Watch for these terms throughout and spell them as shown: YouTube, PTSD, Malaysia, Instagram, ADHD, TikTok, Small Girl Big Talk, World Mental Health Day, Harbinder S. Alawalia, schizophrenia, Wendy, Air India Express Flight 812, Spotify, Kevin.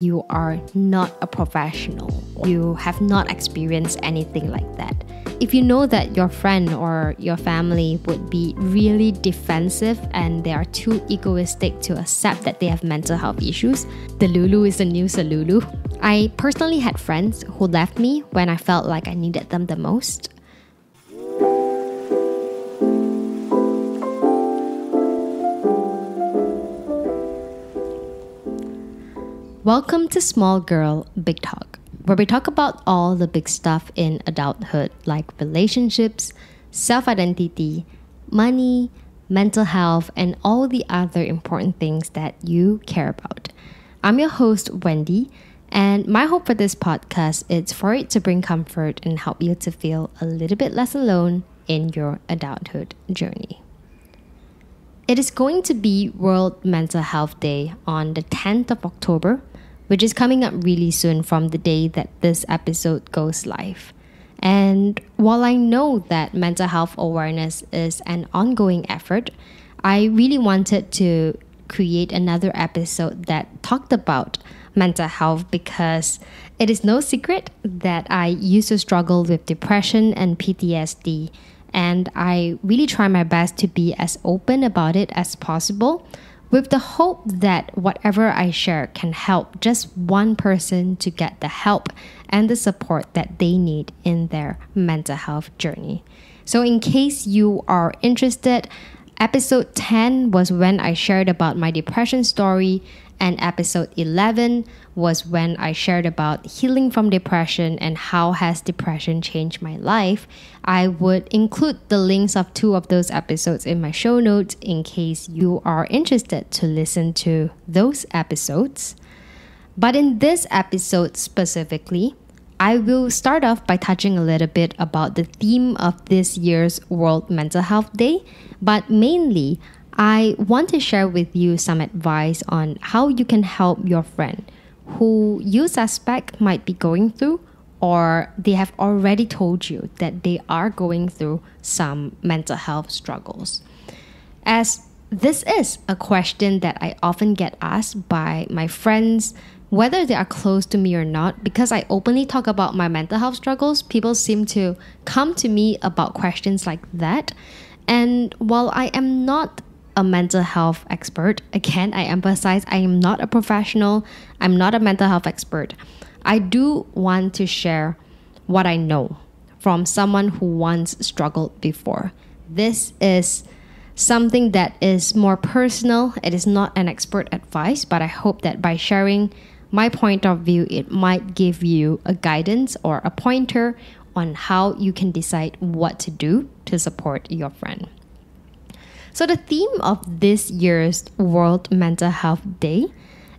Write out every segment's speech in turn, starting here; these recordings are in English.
You are not a professional. You have not experienced anything like that. If you know that your friend or your family would be really defensive and they are too egoistic to accept that they have mental health issues, the Lulu is the new Salulu. I personally had friends who left me when I felt like I needed them the most. Welcome to Small Girl Big Talk, where we talk about all the big stuff in adulthood, like relationships, self-identity, money, mental health, and all the other important things that you care about. I'm your host, Wendy, and my hope for this podcast is for it to bring comfort and help you to feel a little bit less alone in your adulthood journey. It is going to be World Mental Health Day on the 10th of October, which is coming up really soon from the day that this episode goes live. And while I know that mental health awareness is an ongoing effort, I really wanted to create another episode that talked about mental health because it is no secret that I used to struggle with depression and PTSD, and I really try my best to be as open about it as possible, with the hope that whatever I share can help just one person to get the help and the support that they need in their mental health journey. So in case you are interested, episode 10 was when I shared about my depression story, and episode 11 was when I shared about healing from depression and how has depression changed my life. I would include the links of two of those episodes in my show notes in case you are interested to listen to those episodes. But in this episode specifically, I will start off by touching a little bit about the theme of this year's World Mental Health Day, but mainly I want to share with you some advice on how you can help your friend who you suspect might be going through, or they have already told you that they are going through some mental health struggles. As this is a question that I often get asked by my friends, whether they are close to me or not, because I openly talk about my mental health struggles, people seem to come to me about questions like that. And while I am not a mental health expert, again, I emphasize I am not a professional, I'm not a mental health expert, I do want to share what I know from someone who once struggled before. This is something that is more personal. It is not an expert advice, but I hope that by sharing my point of view, it might give you a guidance or a pointer on how you can decide what to do to support your friend. So the theme of this year's World Mental Health Day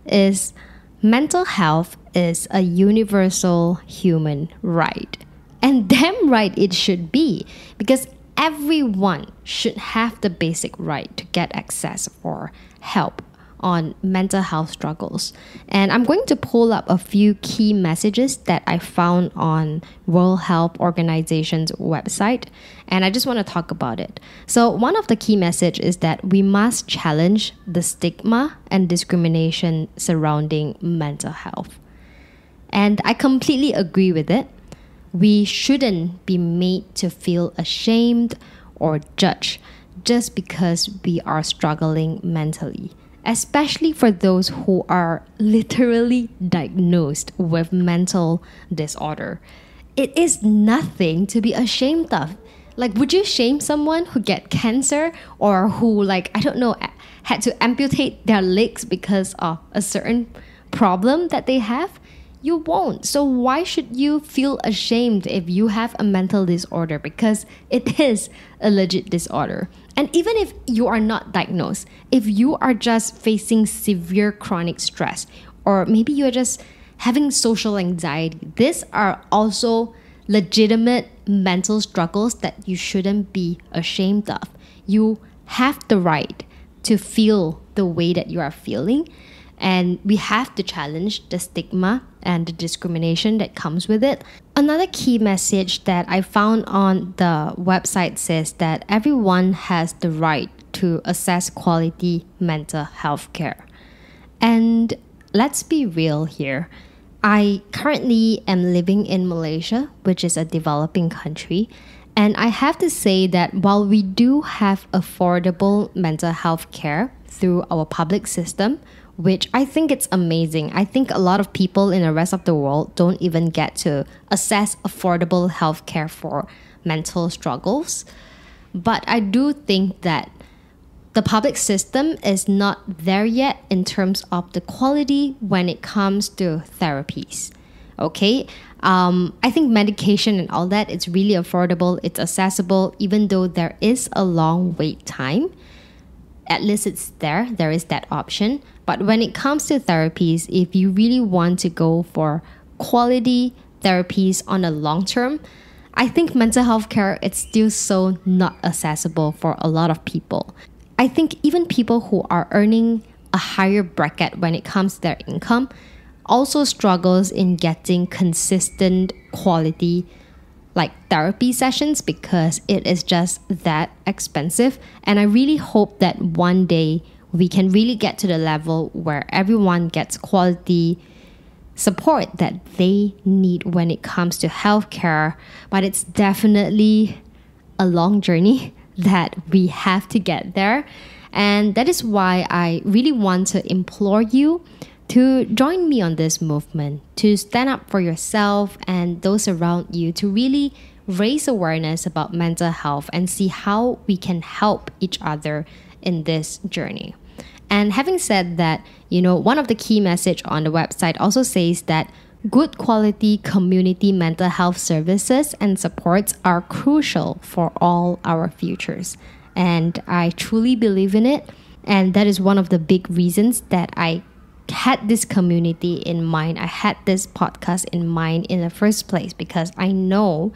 is mental health is a universal human right. And damn right it should be, because everyone should have the basic right to get access or help on mental health struggles. And I'm going to pull up a few key messages that I found on World Health Organization's website, and I just want to talk about it. So one of the key messages is that we must challenge the stigma and discrimination surrounding mental health. And I completely agree with it. We shouldn't be made to feel ashamed or judged just because we are struggling mentally, especially for those who are literally diagnosed with mental disorder. It is nothing to be ashamed of. Like, would you shame someone who get cancer or who, like, I don't know, had to amputate their legs because of a certain problem that they have? You won't. So why should you feel ashamed if you have a mental disorder? Because it is a legit disorder. And even if you are not diagnosed, if you are just facing severe chronic stress, or maybe you are just having social anxiety, these are also legitimate mental struggles that you shouldn't be ashamed of. You have the right to feel the way that you are feeling, and we have to challenge the stigma and the discrimination that comes with it. Another key message that I found on the website says that everyone has the right to access quality mental health care. And let's be real here. I currently am living in Malaysia, which is a developing country. And I have to say that while we do have affordable mental health care through our public system, which I think it's amazing. I think a lot of people in the rest of the world don't even get to assess affordable health care for mental struggles. But I do think that the public system is not there yet in terms of the quality when it comes to therapies. Okay, I think medication and all that, it's really affordable, it's accessible, even though there is a long wait time. At least it's there, there is that option. But when it comes to therapies, if you really want to go for quality therapies on a long term, I think mental health care, it's still so not accessible for a lot of people. I think even people who are earning a higher bracket when it comes to their income also struggles in getting consistent quality like therapy sessions because it is just that expensive. And I really hope that one day we can really get to the level where everyone gets quality support that they need when it comes to healthcare. But it's definitely a long journey that we have to get there. And that is why I really want to implore you to join me on this movement, to stand up for yourself and those around you, to really raise awareness about mental health and see how we can help each other in this journey. And having said that, you know, one of the key messages on the website also says that good quality community mental health services and supports are crucial for all our futures. And I truly believe in it. And that is one of the big reasons that I had this community in mind. I had this podcast in mind in the first place, because I know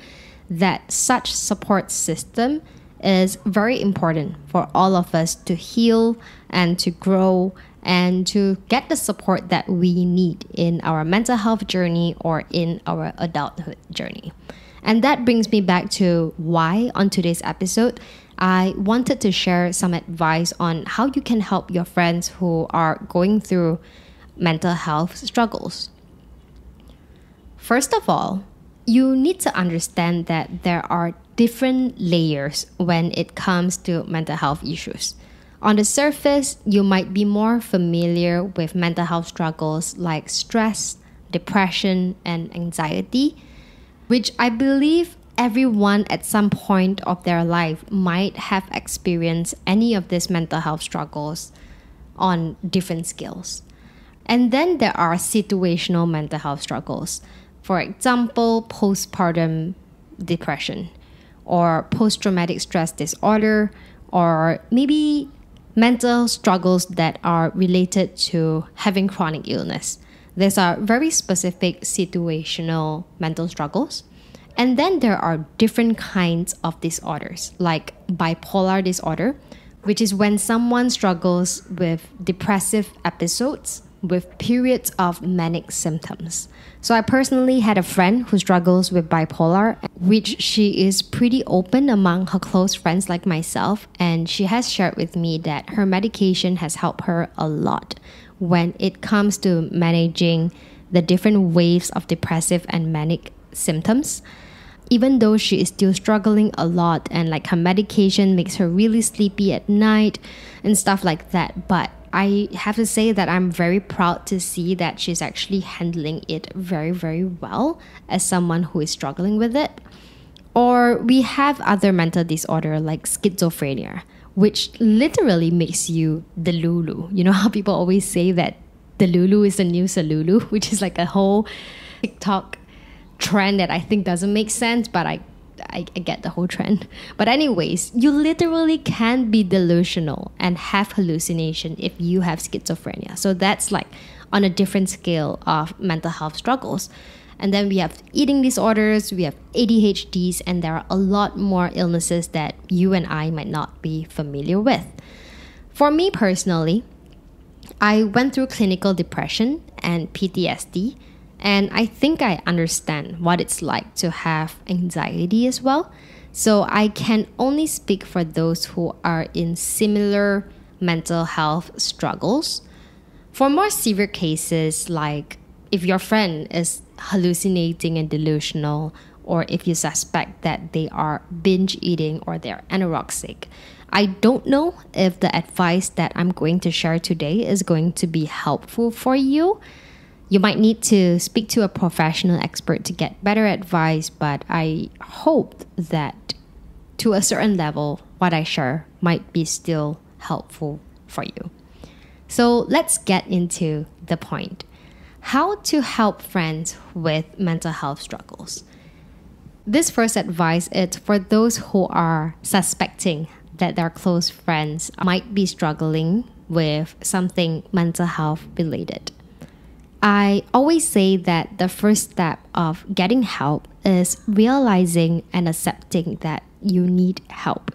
that such support system is very important for all of us to heal and to grow and to get the support that we need in our mental health journey or in our adulthood journey. And that brings me back to why on today's episode, I wanted to share some advice on how you can help your friends who are going through mental health struggles. First of all, you need to understand that there are different layers when it comes to mental health issues. On the surface, you might be more familiar with mental health struggles like stress, depression, and anxiety, which I believe everyone at some point of their life might have experienced any of these mental health struggles on different scales. And then there are situational mental health struggles. For example, postpartum depression or post-traumatic stress disorder, or maybe mental struggles that are related to having chronic illness. These are very specific situational mental struggles. And then there are different kinds of disorders, like bipolar disorder, which is when someone struggles with depressive episodes with periods of manic symptoms. So I personally had a friend who struggles with bipolar, which she is pretty open among her close friends like myself. And she has shared with me that her medication has helped her a lot when it comes to managing the different waves of depressive and manic symptoms, even though she is still struggling a lot, and like her medication makes her really sleepy at night and stuff like that. But I have to say that I'm very proud to see that she's actually handling it very, very well as someone who is struggling with it. Or we have other mental disorder like schizophrenia, which literally makes you the Lulu. You know how people always say that the Lulu is the new Salulu, which is like a whole TikTok trend that I think doesn't make sense, but I get the whole trend. But anyways, you literally can be delusional and have hallucination if you have schizophrenia. So that's like on a different scale of mental health struggles. And then we have eating disorders, we have ADHDs, and there are a lot more illnesses that you and I might not be familiar with. For me personally, I went through clinical depression and PTSD, and I think I understand what it's like to have anxiety as well. So I can only speak for those who are in similar mental health struggles. For more severe cases, like if your friend is hallucinating and delusional, or if you suspect that they are binge eating or they're anorexic, I don't know if the advice that I'm going to share today is going to be helpful for you. You might need to speak to a professional expert to get better advice, but I hope that to a certain level, what I share might be still helpful for you. So let's get into the point. How to help friends with mental health struggles. This first advice is for those who are suspecting that their close friends might be struggling with something mental health related. I always say that the first step of getting help is realizing and accepting that you need help.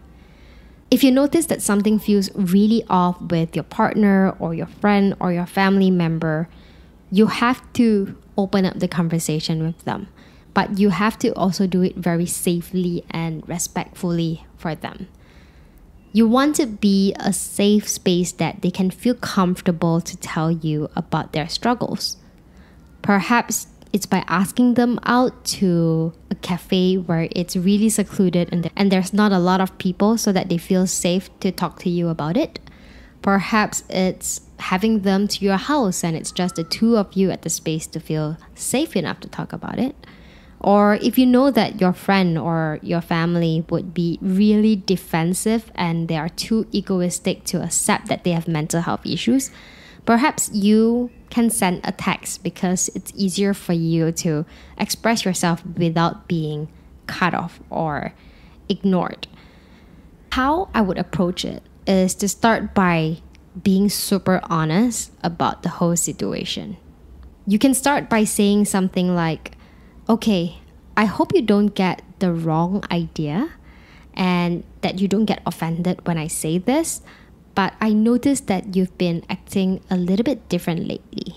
If you notice that something feels really off with your partner or your friend or your family member, you have to open up the conversation with them. But you have to also do it very safely and respectfully for them. You want to be a safe space that they can feel comfortable to tell you about their struggles. Perhaps it's by asking them out to a cafe where it's really secluded and there's not a lot of people so that they feel safe to talk to you about it. Perhaps it's having them to your house and it's just the two of you at the space to feel safe enough to talk about it. Or if you know that your friend or your family would be really defensive and they are too egoistic to accept that they have mental health issues, perhaps you can send a text because it's easier for you to express yourself without being cut off or ignored. How I would approach it is to start by being super honest about the whole situation. You can start by saying something like, okay, I hope you don't get the wrong idea and that you don't get offended when I say this, but I noticed that you've been acting a little bit different lately.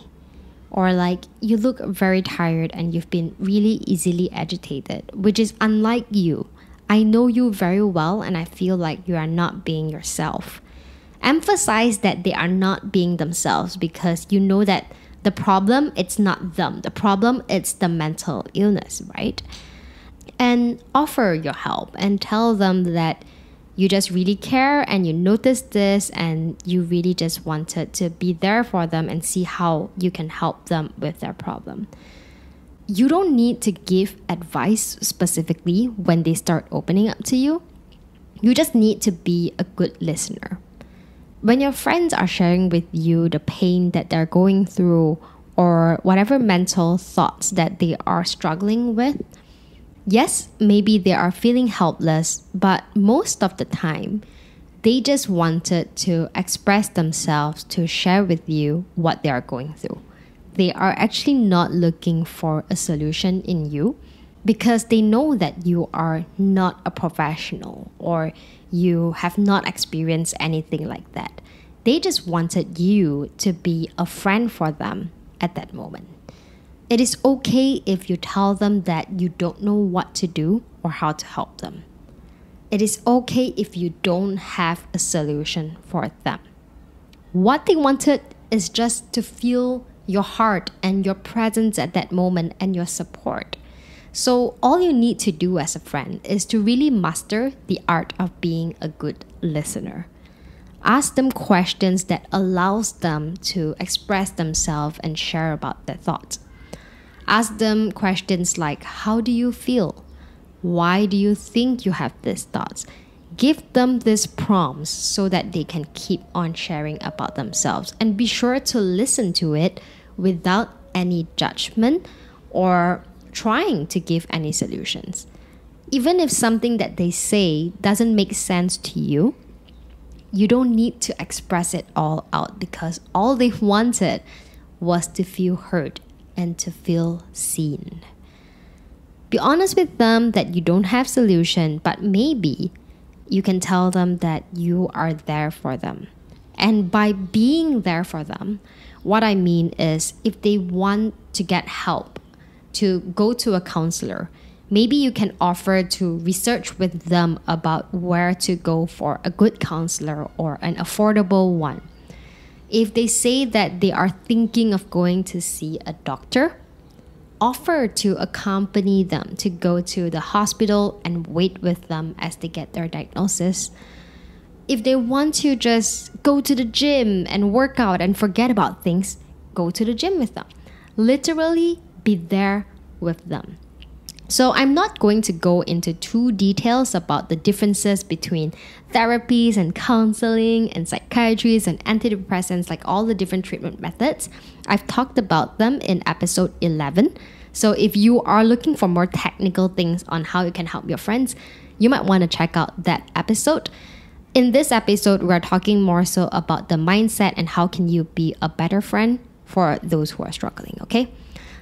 Or like, you look very tired and you've been really easily agitated, which is unlike you. I know you very well and I feel like you are not being yourself. Emphasize that they are not being themselves because you know that the problem, it's not them. The problem, it's the mental illness, right? And offer your help and tell them that you just really care and you noticed this and you really just wanted to be there for them and see how you can help them with their problem. You don't need to give advice specifically when they start opening up to you. You just need to be a good listener. When your friends are sharing with you the pain that they're going through or whatever mental thoughts that they are struggling with, yes, maybe they are feeling helpless, but most of the time, they just wanted to express themselves to share with you what they are going through. They are actually not looking for a solution in you because they know that you are not a professional or you have not experienced anything like that. They just wanted you to be a friend for them at that moment. It is okay if you tell them that you don't know what to do or how to help them. It is okay if you don't have a solution for them. What they wanted is just to feel your heart and your presence at that moment and your support. So all you need to do as a friend is to really master the art of being a good listener. Ask them questions that allows them to express themselves and share about their thoughts. Ask them questions like, how do you feel? Why do you think you have these thoughts? Give them these prompts so that they can keep on sharing about themselves and be sure to listen to it without any judgment or trying to give any solutions. Even if something that they say doesn't make sense to you, you don't need to express it all out because all they wanted was to feel heard and to feel seen. Be honest with them that you don't have solution, but maybe you can tell them that you are there for them. And by being there for them, what I mean is if they want to get help, to go to a counselor, maybe you can offer to research with them about where to go for a good counselor or an affordable one. If they say that they are thinking of going to see a doctor, offer to accompany them to go to the hospital and wait with them as they get their diagnosis. If they want to just go to the gym and work out and forget about things, go to the gym with them. Literally be there with them. So I'm not going to go into too details about the differences between therapies and counseling and psychiatries and antidepressants, like all the different treatment methods. I've talked about them in episode 11. So if you are looking for more technical things on how you can help your friends, you might want to check out that episode. In this episode, we're talking more so about the mindset and how can you be a better friend for those who are struggling, okay?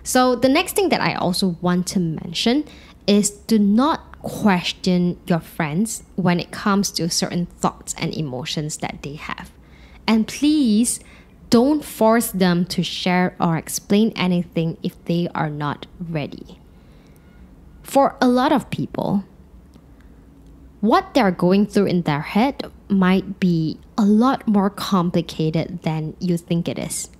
So the next thing that I also want to mention is do not question your friends when it comes to certain thoughts and emotions that they have. And please don't force them to share or explain anything if they are not ready. For a lot of people, what they're going through in their head might be a lot more complicated than you think it is.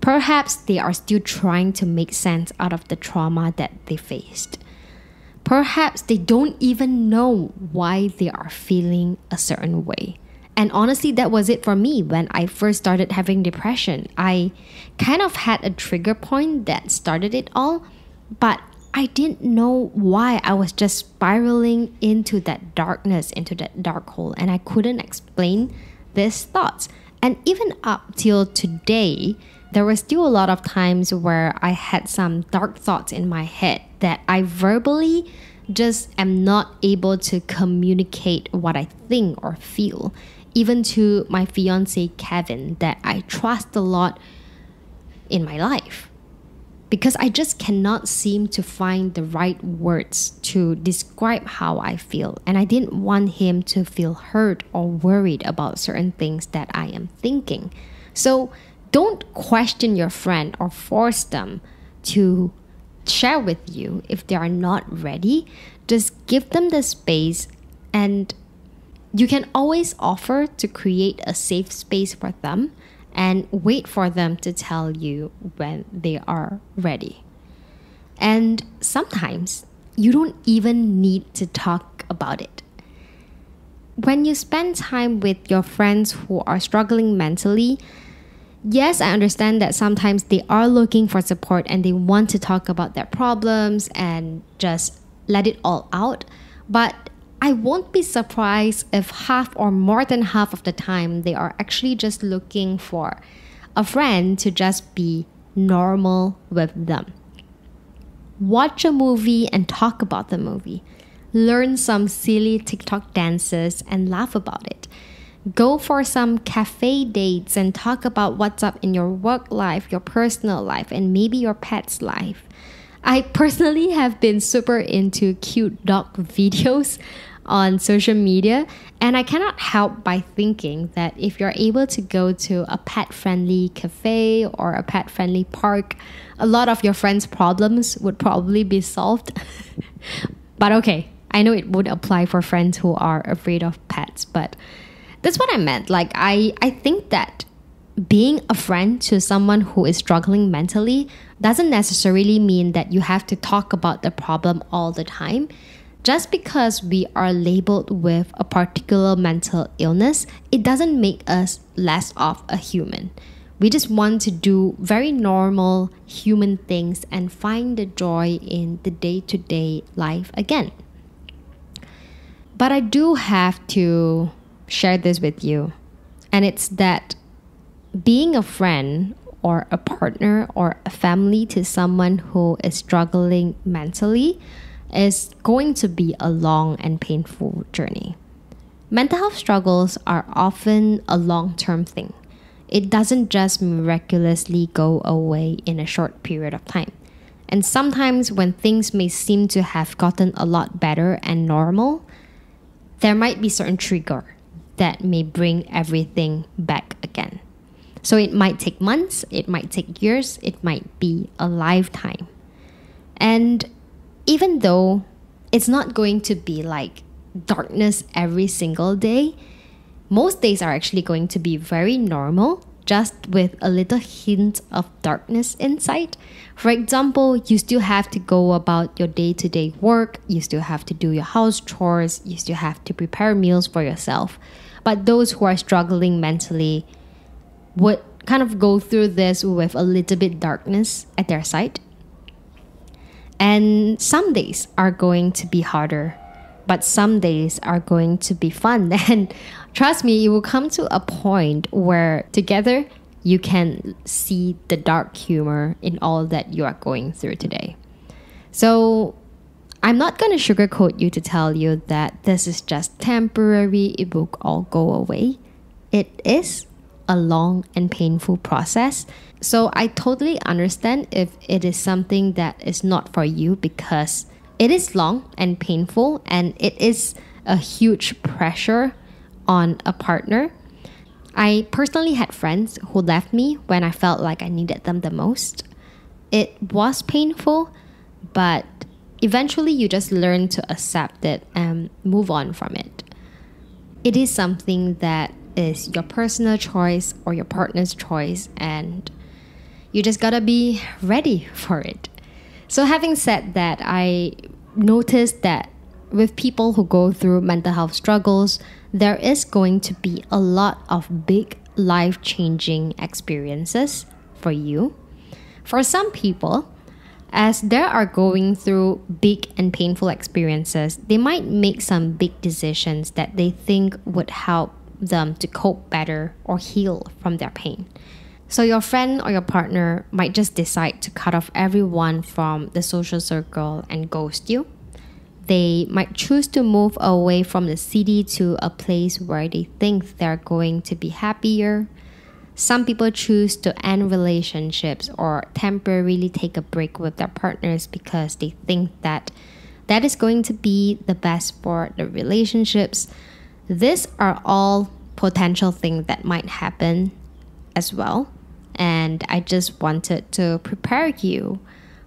Perhaps they are still trying to make sense out of the trauma that they faced. Perhaps they don't even know why they are feeling a certain way. And honestly, that was it for me when I first started having depression. I kind of had a trigger point that started it all, but I didn't know why. I was just spiraling into that darkness, into that dark hole, and I couldn't explain these thoughts. And even up till today, there were still a lot of times where I had some dark thoughts in my head that I verbally just am not able to communicate what I think or feel, even to my fiance Kevin, that I trust a lot in my life, because I just cannot seem to find the right words to describe how I feel. And I didn't want him to feel hurt or worried about certain things that I am thinking. So don't question your friend or force them to share with you if they are not ready. Just give them the space, and you can always offer to create a safe space for them and wait for them to tell you when they are ready. And sometimes you don't even need to talk about it. When you spend time with your friends who are struggling mentally, yes, I understand that sometimes they are looking for support and they want to talk about their problems and just let it all out. But I won't be surprised if half or more than half of the time they are actually just looking for a friend to just be normal with them. Watch a movie and talk about the movie. Learn some silly TikTok dances and laugh about it. Go for some cafe dates and talk about what's up in your work life, your personal life, and maybe your pet's life. I personally have been super into cute dog videos on social media, and I cannot help by thinking that if you're able to go to a pet-friendly cafe or a pet-friendly park, a lot of your friends' problems would probably be solved. But okay, I know it would apply for friends who are afraid of pets, but that's what I meant. Like, I think that being a friend to someone who is struggling mentally doesn't necessarily mean that you have to talk about the problem all the time. Just because we are labeled with a particular mental illness, it doesn't make us less of a human. We just want to do very normal human things and find the joy in the day-to-day life again. But I do have to share this with you, and it's that being a friend or a partner or a family to someone who is struggling mentally is going to be a long and painful journey. Mental health struggles are often a long-term thing. It doesn't just miraculously go away in a short period of time. And sometimes when things may seem to have gotten a lot better and normal, there might be certain trigger that may bring everything back again. So it might take months, it might take years, it might be a lifetime. And even though it's not going to be like darkness every single day, most days are actually going to be very normal just with a little hint of darkness inside. For example, you still have to go about your day-to-day work, you still have to do your house chores, you still have to prepare meals for yourself. But those who are struggling mentally would kind of go through this with a little bit darkness at their side. And some days are going to be harder, but some days are going to be fun. And trust me, you will come to a point where together you can see the dark humor in all that you are going through today. So I'm not going to sugarcoat you to tell you that this is just temporary, it will all go away. It is a long and painful process. So I totally understand if it is something that is not for you, because it is long and painful and it is a huge pressure on a partner. I personally had friends who left me when I felt like I needed them the most. It was painful, but eventually you just learn to accept it and move on from it. It is something that is your personal choice or your partner's choice, and you just gotta be ready for it. So having said that, I noticed that with people who go through mental health struggles, there is going to be a lot of big life-changing experiences for you. For some people, as they are going through big and painful experiences, they might make some big decisions that they think would help them to cope better or heal from their pain. So your friend or your partner might just decide to cut off everyone from the social circle and ghost you. They might choose to move away from the city to a place where they think they're going to be happier. Some people choose to end relationships or temporarily take a break with their partners because they think that is going to be the best for the relationships. These are all potential things that might happen as well. And I just wanted to prepare you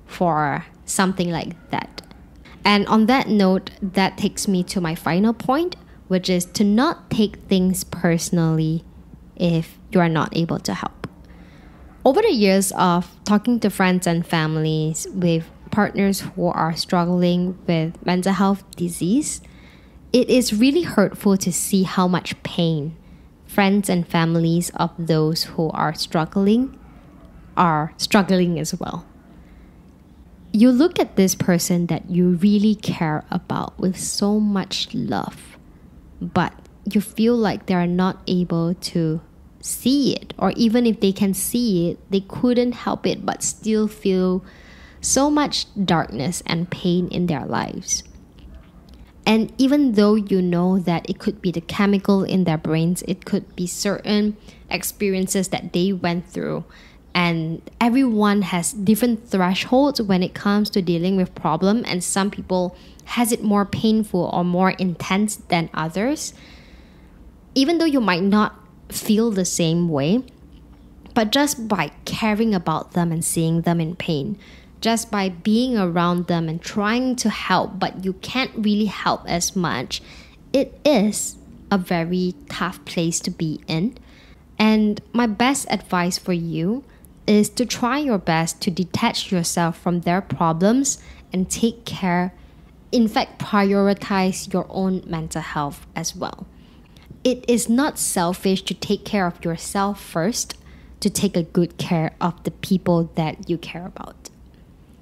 for something like that. And on that note, that takes me to my final point, which is to not take things personally if you are not able to help. Over the years of talking to friends and families with partners who are struggling with mental health disease, it is really hurtful to see how much pain friends and families of those who are struggling as well. You look at this person that you really care about with so much love, but you feel like they are not able to see it, or even if they can see it, they couldn't help it but still feel so much darkness and pain in their lives. And even though you know that it could be the chemical in their brains, it could be certain experiences that they went through, and everyone has different thresholds when it comes to dealing with problem, and some people has it more painful or more intense than others. Even though you might not feel the same way, but just by caring about them and seeing them in pain, just by being around them and trying to help, but you can't really help as much, it is a very tough place to be in. And my best advice for you is to try your best to detach yourself from their problems and take care, in fact, prioritize your own mental health as well. It is not selfish to take care of yourself first, to take a good care of the people that you care about.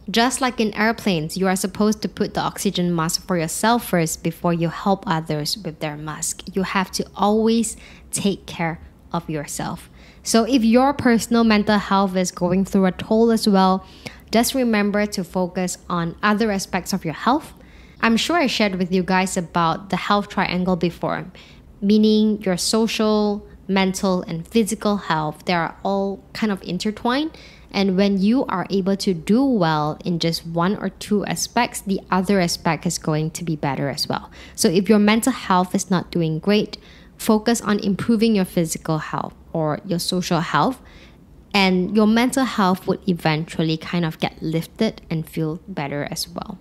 Just like in airplanes, you are supposed to put the oxygen mask for yourself first before you help others with their mask. You have to always take care of yourself. So if your personal mental health is going through a toll as well, just remember to focus on other aspects of your health. I'm sure I shared with you guys about the health triangle before, meaning your social, mental, and physical health. They are all kind of intertwined. And when you are able to do well in just one or two aspects, the other aspect is going to be better as well. So if your mental health is not doing great, focus on improving your physical health or your social health, and your mental health would eventually kind of get lifted and feel better as well.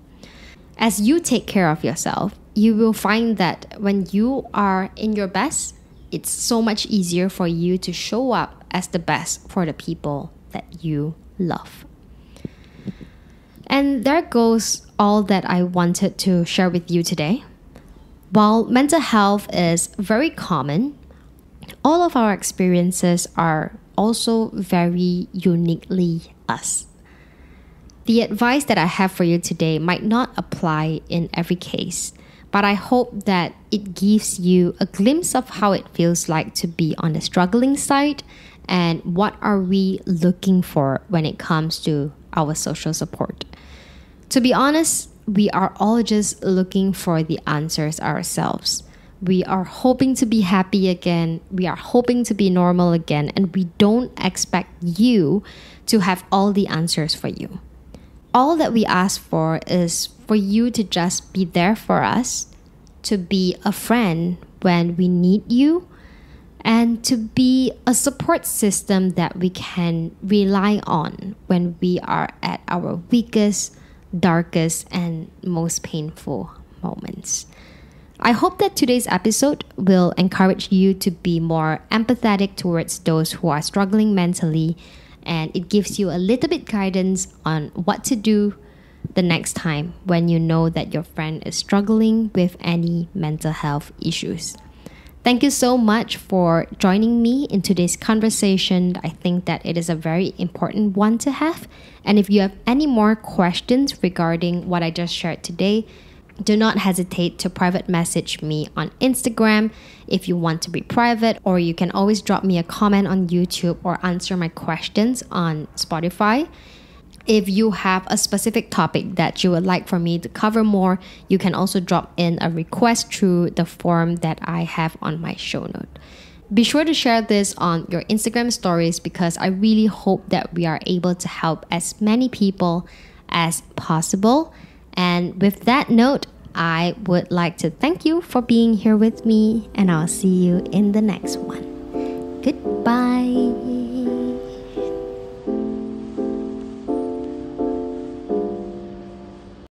As you take care of yourself, you will find that when you are in your best, it's so much easier for you to show up as the best for the people that you love. And there goes all that I wanted to share with you today. While mental health is very common, all of our experiences are also very uniquely us. The advice that I have for you today might not apply in every case, but I hope that it gives you a glimpse of how it feels like to be on the struggling side and what are we looking for when it comes to our social support. To be honest, we are all just looking for the answers ourselves. We are hoping to be happy again. We are hoping to be normal again. And we don't expect you to have all the answers for you. All that we ask for is for you to just be there for us, to be a friend when we need you, and to be a support system that we can rely on when we are at our weakest, darkest, and most painful moments. I hope that today's episode will encourage you to be more empathetic towards those who are struggling mentally, and it gives you a little bit guidance on what to do the next time when you know that your friend is struggling with any mental health issues. Thank you so much for joining me in today's conversation. I think that it is a very important one to have. And if you have any more questions regarding what I just shared today, do not hesitate to private message me on Instagram if you want to be private, or you can always drop me a comment on YouTube or answer my questions on Spotify. If you have a specific topic that you would like for me to cover more, you can also drop in a request through the form that I have on my show note. Be sure to share this on your Instagram stories because I really hope that we are able to help as many people as possible. And with that note, I would like to thank you for being here with me, and I'll see you in the next one. Goodbye.